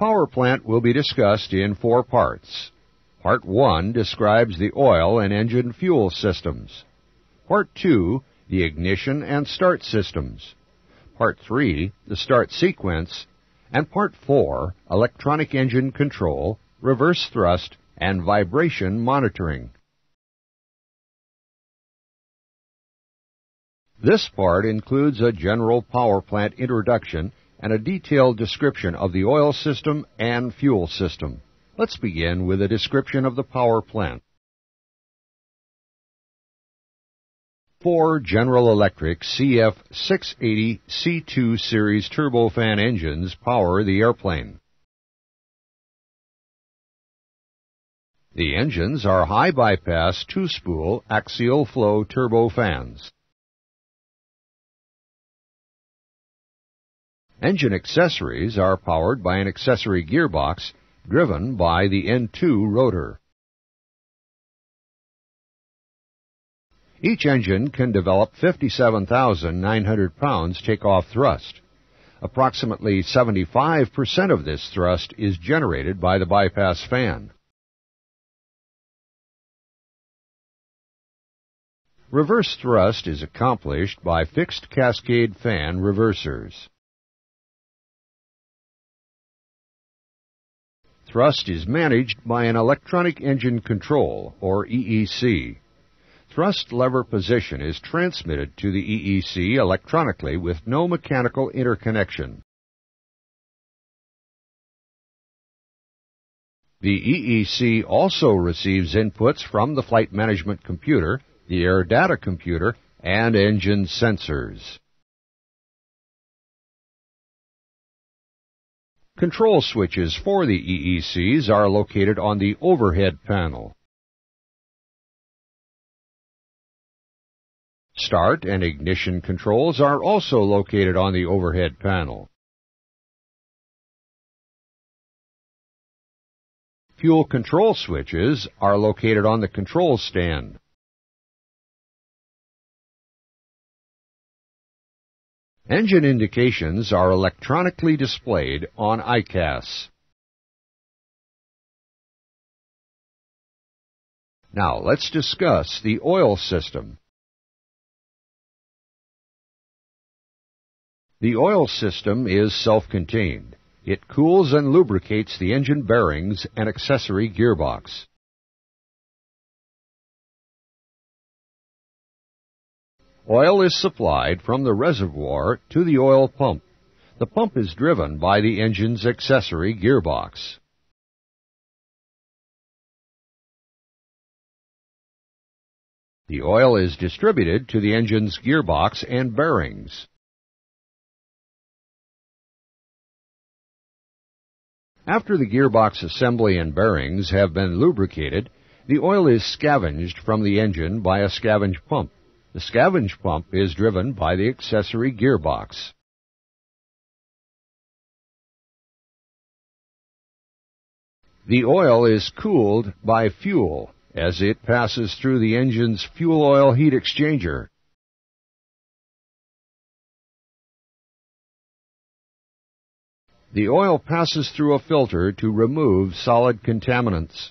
power plant will be discussed in four parts. Part 1 describes the oil and engine fuel systems. Part 2, the ignition and start systems. Part 3, the start sequence. And Part 4, electronic engine control, reverse thrust, and vibration monitoring. This part includes a general power plant introduction and a detailed description of the oil system and fuel system. Let's begin with a description of the power plant. Four General Electric CF680 C2 series turbofan engines power the airplane. The engines are high-bypass two-spool axial flow turbofans. Engine accessories are powered by an accessory gearbox driven by the N2 rotor. Each engine can develop 57,900 pounds takeoff thrust. Approximately 75% of this thrust is generated by the bypass fan. Reverse thrust is accomplished by fixed cascade fan reversers. Thrust is managed by an electronic engine control, or EEC. Thrust lever position is transmitted to the EEC electronically with no mechanical interconnection. The EEC also receives inputs from the flight management computer, the air data computer, and engine sensors. Control switches for the EECs are located on the overhead panel. Start and ignition controls are also located on the overhead panel. Fuel control switches are located on the control stand. Engine indications are electronically displayed on ICAS. Now let's discuss the oil system. The oil system is self-contained. It cools and lubricates the engine bearings and accessory gearbox. Oil is supplied from the reservoir to the oil pump. The pump is driven by the engine's accessory gearbox. The oil is distributed to the engine's gearbox and bearings. After the gearbox assembly and bearings have been lubricated, the oil is scavenged from the engine by a scavenge pump. The scavenge pump is driven by the accessory gearbox. The oil is cooled by fuel as it passes through the engine's fuel oil heat exchanger. The oil passes through a filter to remove solid contaminants.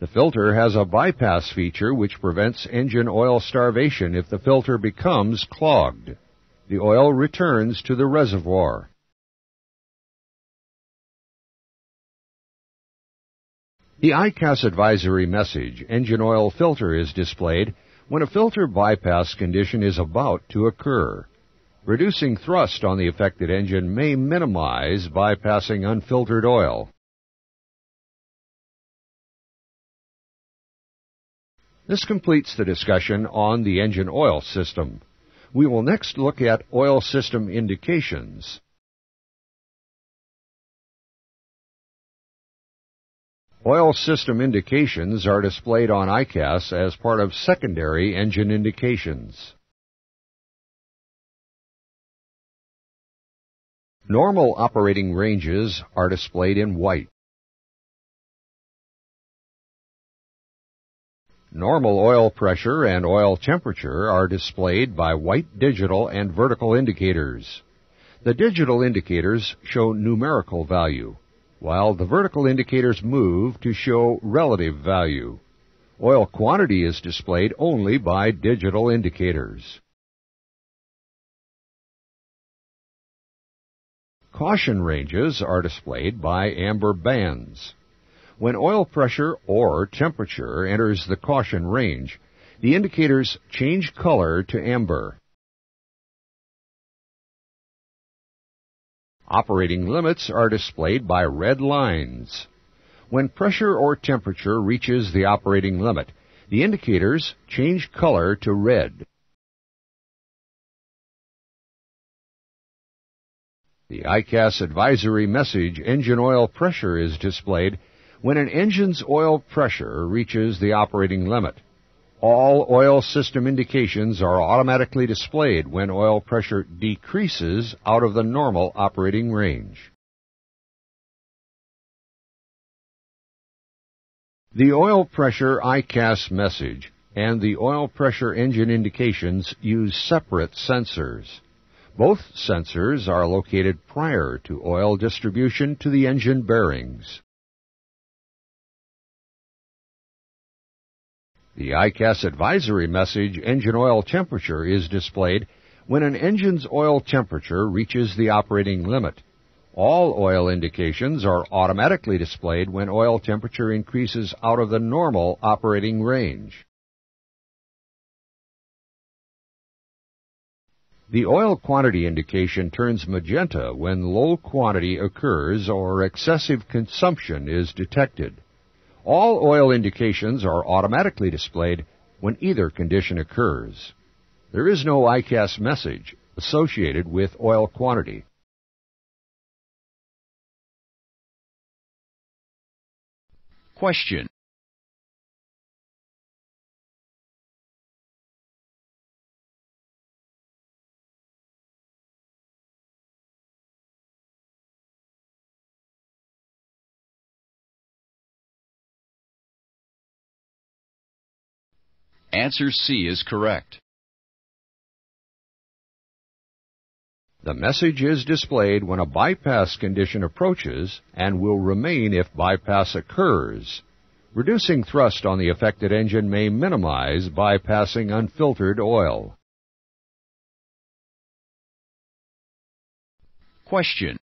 The filter has a bypass feature which prevents engine oil starvation if the filter becomes clogged. The oil returns to the reservoir. The ICAS advisory message, engine oil filter, is displayed when a filter bypass condition is about to occur. Reducing thrust on the affected engine may minimize bypassing unfiltered oil. This completes the discussion on the engine oil system. We will next look at oil system indications. Oil system indications are displayed on ICAS as part of secondary engine indications. Normal operating ranges are displayed in white. Normal oil pressure and oil temperature are displayed by white digital and vertical indicators. The digital indicators show numerical value. while the vertical indicators move to show relative value. Oil quantity is displayed only by digital indicators. Caution ranges are displayed by amber bands. When oil pressure or temperature enters the caution range, the indicators change color to amber. Operating limits are displayed by red lines. When pressure or temperature reaches the operating limit, the indicators change color to red. The ICAS advisory message, engine oil pressure, is displayed when an engine's oil pressure reaches the operating limit. All oil system indications are automatically displayed when oil pressure decreases out of the normal operating range. The oil pressure ICAS message and the oil pressure engine indications use separate sensors. Both sensors are located prior to oil distribution to the engine bearings. The ICAS advisory message, engine oil temperature, is displayed when an engine's oil temperature reaches the operating limit. All oil indications are automatically displayed when oil temperature increases out of the normal operating range. The oil quantity indication turns magenta when low quantity occurs or excessive consumption is detected. All oil indications are automatically displayed when either condition occurs. There is no ICAS message associated with oil quantity. Question. Answer C is correct. The message is displayed when a bypass condition approaches and will remain if bypass occurs. Reducing thrust on the affected engine may minimize bypassing unfiltered oil. Question.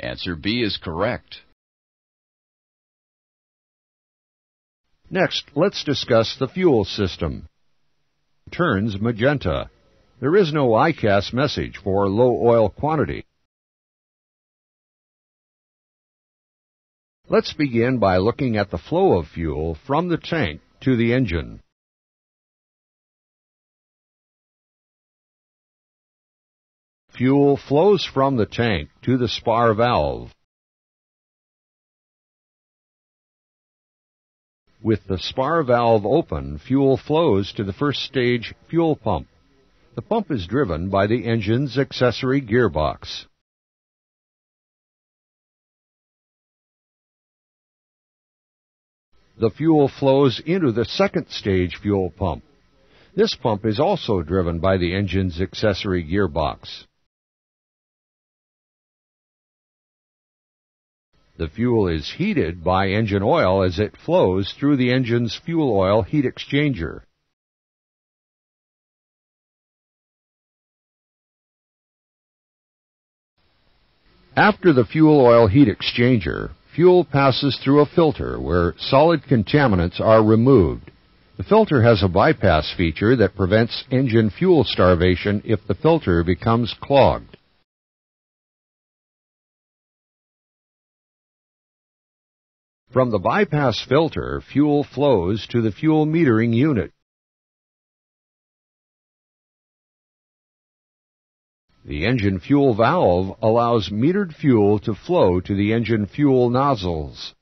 Answer B is correct. Next, let's discuss the fuel system. Turns magenta. There is no ICAS message for low oil quantity. Let's begin by looking at the flow of fuel from the tank to the engine. Fuel flows from the tank to the spar valve. With the spar valve open, fuel flows to the first stage fuel pump. The pump is driven by the engine's accessory gearbox. The fuel flows into the second stage fuel pump. This pump is also driven by the engine's accessory gearbox. The fuel is heated by engine oil as it flows through the engine's fuel oil heat exchanger. After the fuel oil heat exchanger, fuel passes through a filter where solid contaminants are removed. The filter has a bypass feature that prevents engine fuel starvation if the filter becomes clogged. From the bypass filter, fuel flows to the fuel metering unit. The engine fuel valve allows metered fuel to flow to the engine fuel nozzles.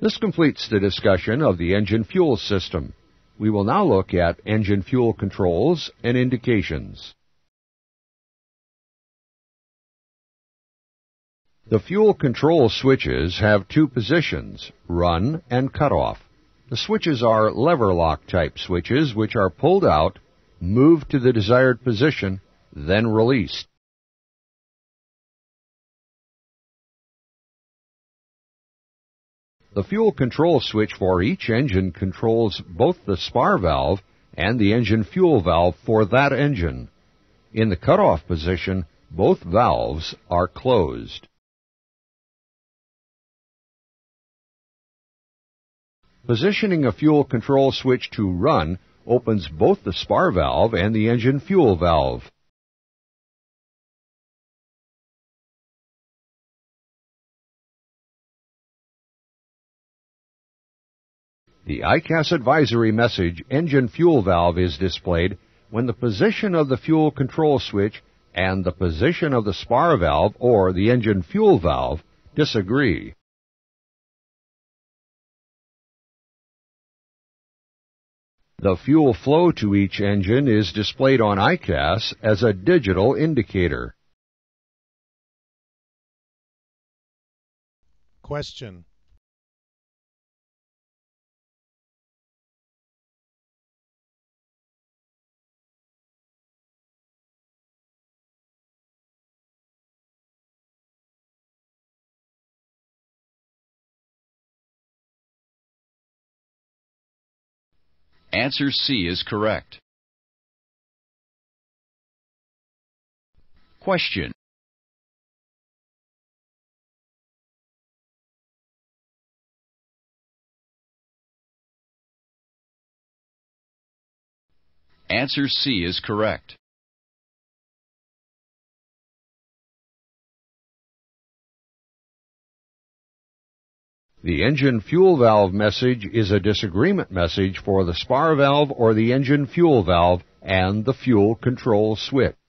This completes the discussion of the engine fuel system. We will now look at engine fuel controls and indications. The fuel control switches have two positions, run and cutoff. The switches are lever lock type switches which are pulled out, moved to the desired position, then released. The fuel control switch for each engine controls both the spar valve and the engine fuel valve for that engine. In the cutoff position, both valves are closed. Positioning a fuel control switch to run opens both the spar valve and the engine fuel valve. The ICAS advisory message engine fuel valve is displayed when the position of the fuel control switch and the position of the spar valve or the engine fuel valve disagree. The fuel flow to each engine is displayed on ICAS as a digital indicator. Question. Answer C is correct. Question. Answer C is correct. The engine fuel valve message is a disagreement message for the spar valve or the engine fuel valve and the fuel control switch.